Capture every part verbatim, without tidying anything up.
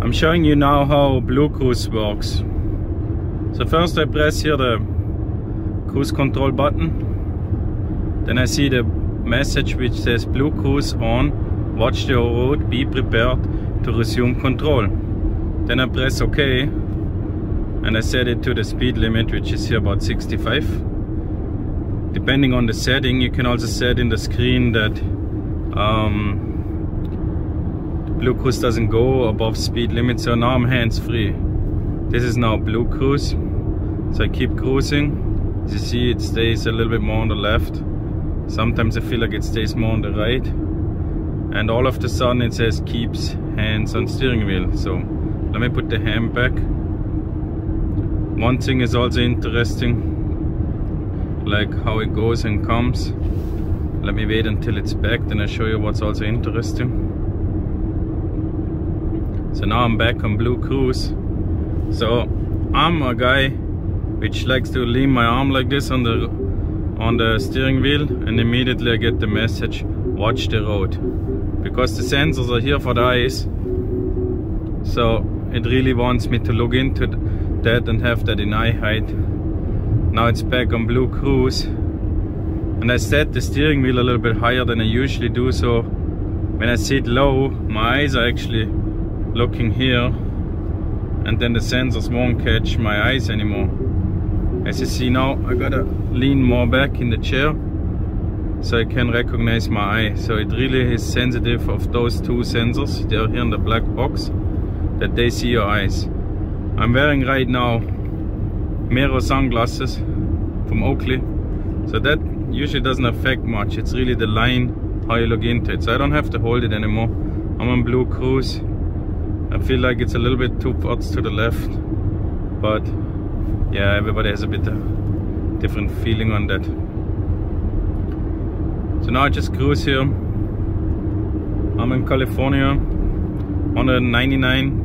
I'm showing you now how BlueCruise works. So first I press here the cruise control button. Then I see the message which says BlueCruise on, watch the road, be prepared to resume control. Then I press OK and I set it to the speed limit, which is here about sixty-five. Depending on the setting, you can also set in the screen that um, BlueCruise doesn't go above speed limit. So now I'm hands-free. This is now BlueCruise. So I keep cruising. As you see, it stays a little bit more on the left. Sometimes I feel like it stays more on the right. And all of the sudden it says keeps hands on steering wheel. So let me put the hand back. One thing is also interesting, like how it goes and comes. Let me wait until it's back, then I show you what's also interesting. So now I'm back on BlueCruise. So I'm a guy which likes to lean my arm like this on the on the steering wheel, and immediately I get the message, watch the road. Because the sensors are here for the eyes. So it really wants me to look into that and have that in eye height. Now it's back on BlueCruise. And I set the steering wheel a little bit higher than I usually do. So when I sit low, my eyes are actually looking here, and then the sensors won't catch my eyes anymore. As you see now, I gotta lean more back in the chair so I can recognize my eye. So it really is sensitive of those two sensors. They are here in the black box, that they see your eyes. I'm wearing right now Mero sunglasses from Oakley, so that usually doesn't affect much. It's really the line how you look into it. So I don't have to hold it anymore. I'm on BlueCruise. I feel like it's a little bit two parts to the left, but yeah, everybody has a bit of different feeling on that. So now I just cruise here. I'm in California on the ninety-nine.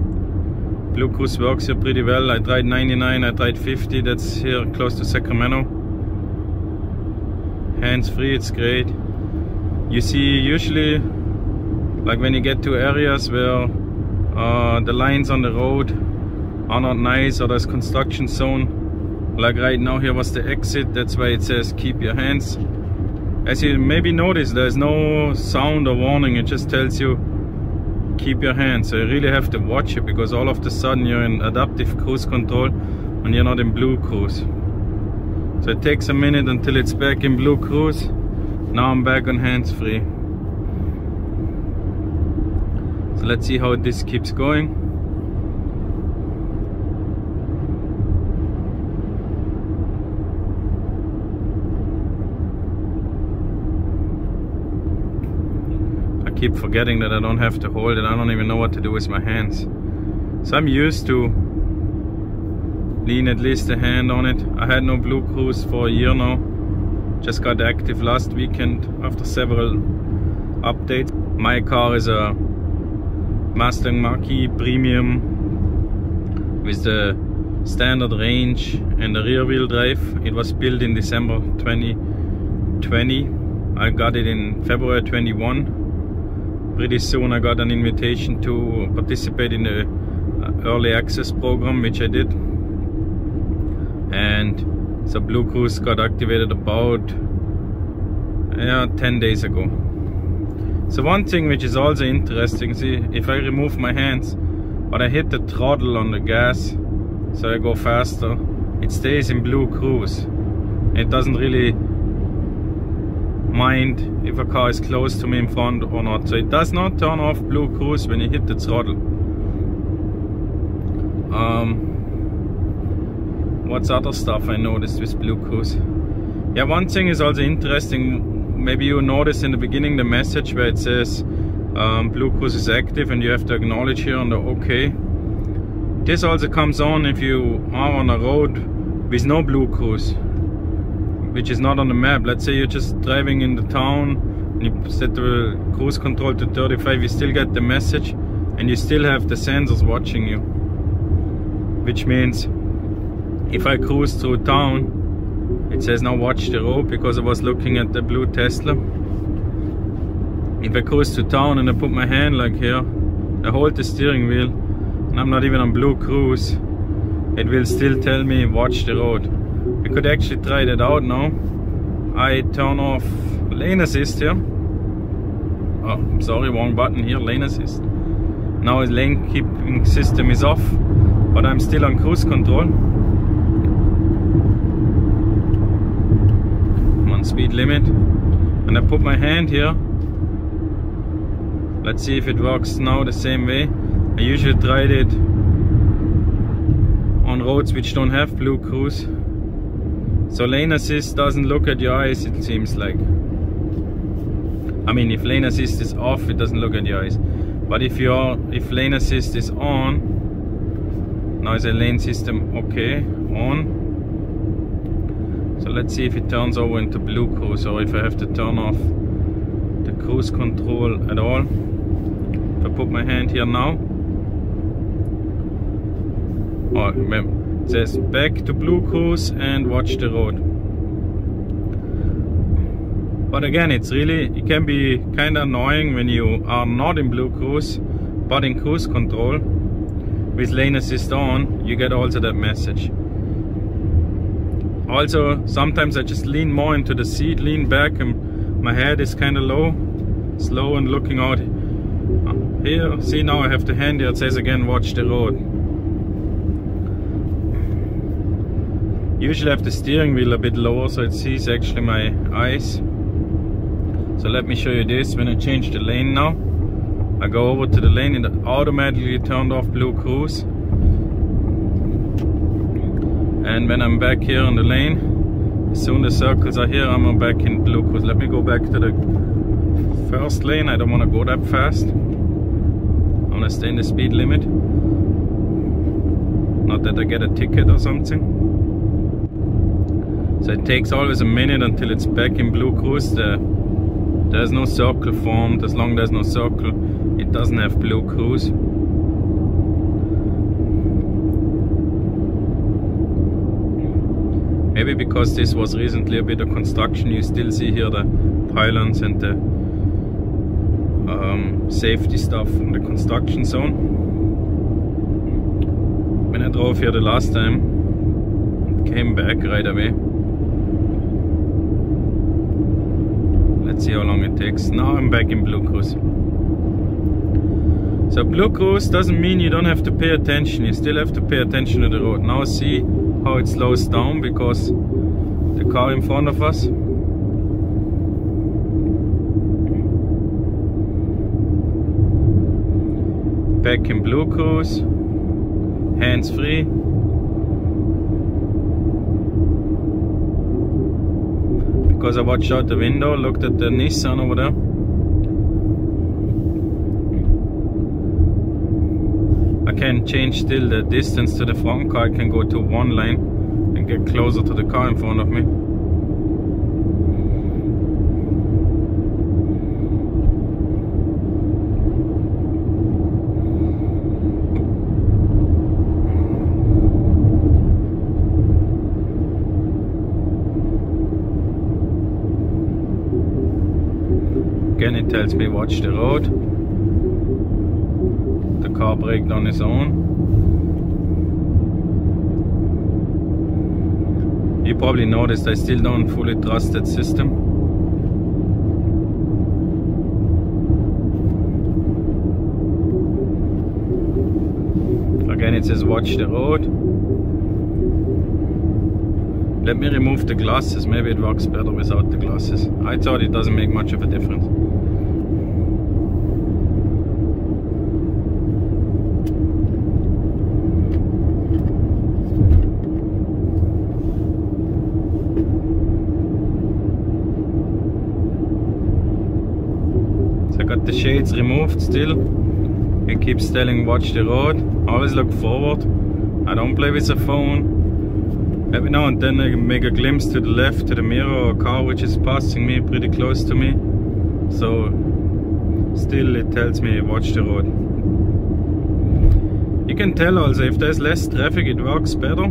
BlueCruise works here pretty well. I tried ninety-nine, I tried fifty, that's here close to Sacramento. Hands free, it's great. You see, usually, like when you get to areas where Uh, the lines on the road are not nice, or there's construction zone, like right now here was the exit, that's why it says keep your hands. As you maybe notice, there's no sound or warning, it just tells you keep your hands. So you really have to watch it, because all of the sudden you're in adaptive cruise control and you're not in BlueCruise. So it takes a minute until it's back in BlueCruise. Now I'm back on hands-free. So let's see how this keeps going. I keep forgetting that I don't have to hold it. I don't even know what to do with my hands. So I'm used to lean at least a hand on it. I had no BlueCruise for a year now. Just got active last weekend after several updates. My car is a Mustang Mach-E Premium with the standard range and the rear wheel drive. It was built in December twenty twenty. I got it in February twenty-one. Pretty soon I got an invitation to participate in the early access program, which I did. And so BlueCruise got activated about yeah, ten days ago. So one thing which is also interesting, see, if I remove my hands, but I hit the throttle on the gas, so I go faster, it stays in BlueCruise. It doesn't really mind if a car is close to me in front or not. So it does not turn off BlueCruise when you hit the throttle. Um, what's other stuff I noticed with BlueCruise? Yeah, one thing is also interesting. Maybe you notice in the beginning the message where it says um, BlueCruise is active, and you have to acknowledge here on the OK. This also comes on if you are on a road with no BlueCruise, which is not on the map. Let's say you're just driving in the town and you set the cruise control to thirty-five, you still get the message and you still have the sensors watching you. Which means if I cruise through town, it says now watch the road, because I was looking at the blue Tesla. If I cruise to town and I put my hand like here, I hold the steering wheel, and I'm not even on BlueCruise, it will still tell me watch the road. We could actually try that out now. I turn off lane assist here. Oh, sorry, wrong button here, lane assist. Now his lane keeping system is off, but I'm still on cruise control. I'm on speed limit. And I put my hand here. Let's see if it works now the same way. I usually tried it on roads which don't have BlueCruise. So lane assist doesn't look at your eyes, it seems like. I mean, if lane assist is off, it doesn't look at your eyes. But if you're, if lane assist is on, now is a lane system okay, on. So let's see if it turns over into BlueCruise or if I have to turn off the cruise control at all. If I put my hand here now, oh, it says back to BlueCruise and watch the road. But again, it's really, it can be kind of annoying when you are not in BlueCruise, but in cruise control with lane assist on, you get also that message. Also, sometimes I just lean more into the seat, lean back, and my head is kind of low, slow, and looking out here. See, now I have the hand here, it says again, watch the road. Usually I have the steering wheel a bit lower, so it sees actually my eyes. So let me show you this. When I change the lane now, I go over to the lane and it automatically turned off BlueCruise. And when I'm back here on the lane, as soon as the circles are here, I'm back in BlueCruise. Let me go back to the first lane. I don't want to go that fast. I want to stay in the speed limit. Not that I get a ticket or something. So it takes always a minute until it's back in BlueCruise. The There's no circle formed. As long as there's no circle, it doesn't have BlueCruise. Maybe because this was recently a bit of construction, you still see here the pylons and the um, safety stuff from the construction zone. When I drove here the last time, it came back right away. Let's see how long it takes. Now I'm back in BlueCruise. So BlueCruise doesn't mean you don't have to pay attention. You still have to pay attention to the road. Now see how it slows down because the car in front of us. Back in BlueCruise. Hands free. Because I watched out the window, looked at the Nissan over there. I can change still the distance to the front car. I can go to one lane and get closer to the car in front of me. Again, it tells me watch the road. The car braked on its own. You probably noticed I still don't fully trust that system. Again, it says watch the road. Let me remove the glasses. Maybe it works better without the glasses. I thought it doesn't make much of a difference. So I got the shades removed still. It keeps telling watch the road. Always look forward. I don't play with the phone. Every now and then I make a glimpse to the left, to the mirror or car which is passing me, pretty close to me. So still it tells me watch the road. You can tell also if there's less traffic it works better.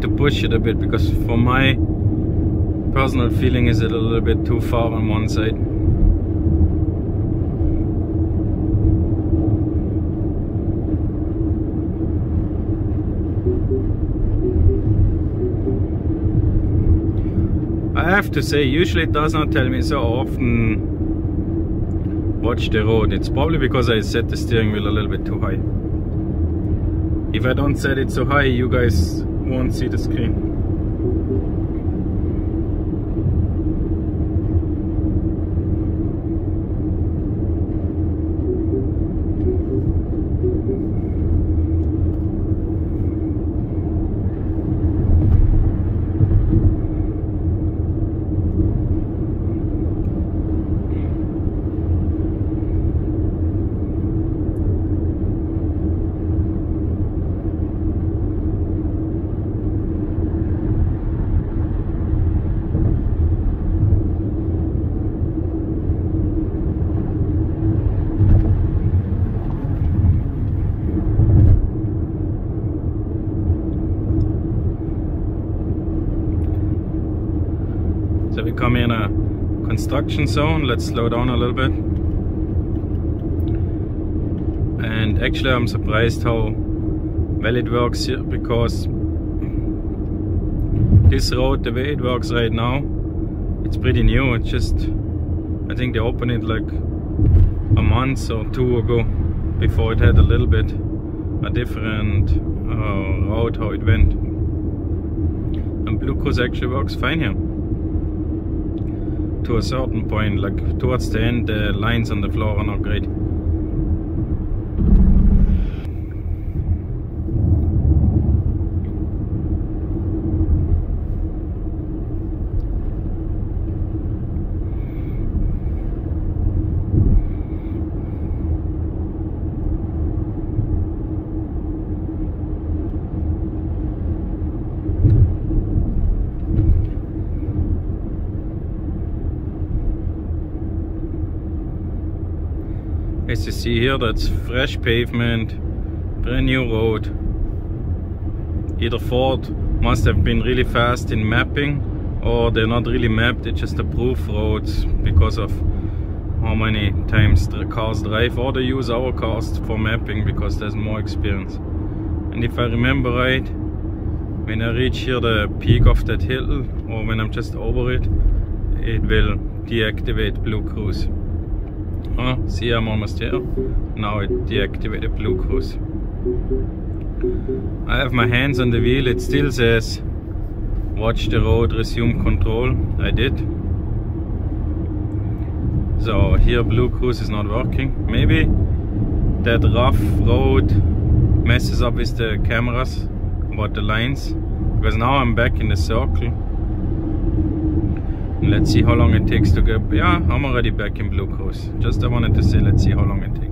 trying to push it a bit, because for my personal feeling is it a little bit too far on one side. I have to say, usually it does not tell me so often, watch the road. It's probably because I set the steering wheel a little bit too high. If I don't set it so high, you guys won't see the screen. So we come in a construction zone. Let's slow down a little bit. And actually I'm surprised how well it works here, because this road, the way it works right now, it's pretty new. It's just, I think they opened it like a month or two ago. Before it had a little bit a different uh, route how it went. And BlueCruise actually works fine here. To a certain point, like towards the end, the lines on the floor are not great. As you see here, that's fresh pavement, brand new road. Either Ford must have been really fast in mapping, or they're not really mapped, they just approve roads because of how many times the cars drive, or they use our cars for mapping because there's more experience. And if I remember right, when I reach here the peak of that hill, or when I'm just over it, it will deactivate BlueCruise. Oh, see, I'm almost here. Now it deactivated BlueCruise. I have my hands on the wheel. It still says, watch the road, resume control. I did. So here BlueCruise is not working. Maybe that rough road messes up with the cameras about the lines. Because now I'm back in the circle. Let's see how long it takes to get. Yeah, I'm already back in BlueCruise. Just I wanted to say, let's see how long it takes.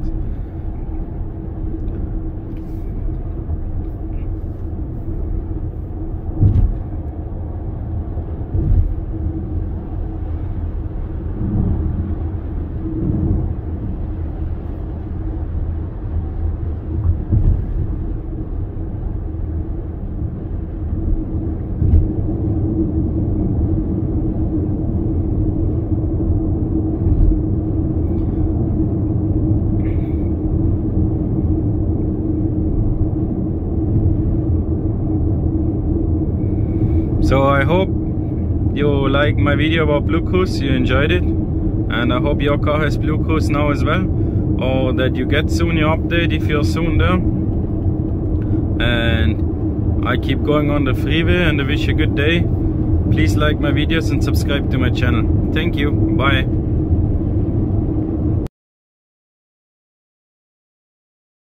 So I hope you liked my video about BlueCruise, you enjoyed it, and I hope your car has BlueCruise now as well, or that you get soon your update if you're soon there. And I keep going on the freeway, and I wish you a good day. Please like my videos and subscribe to my channel. Thank you, bye.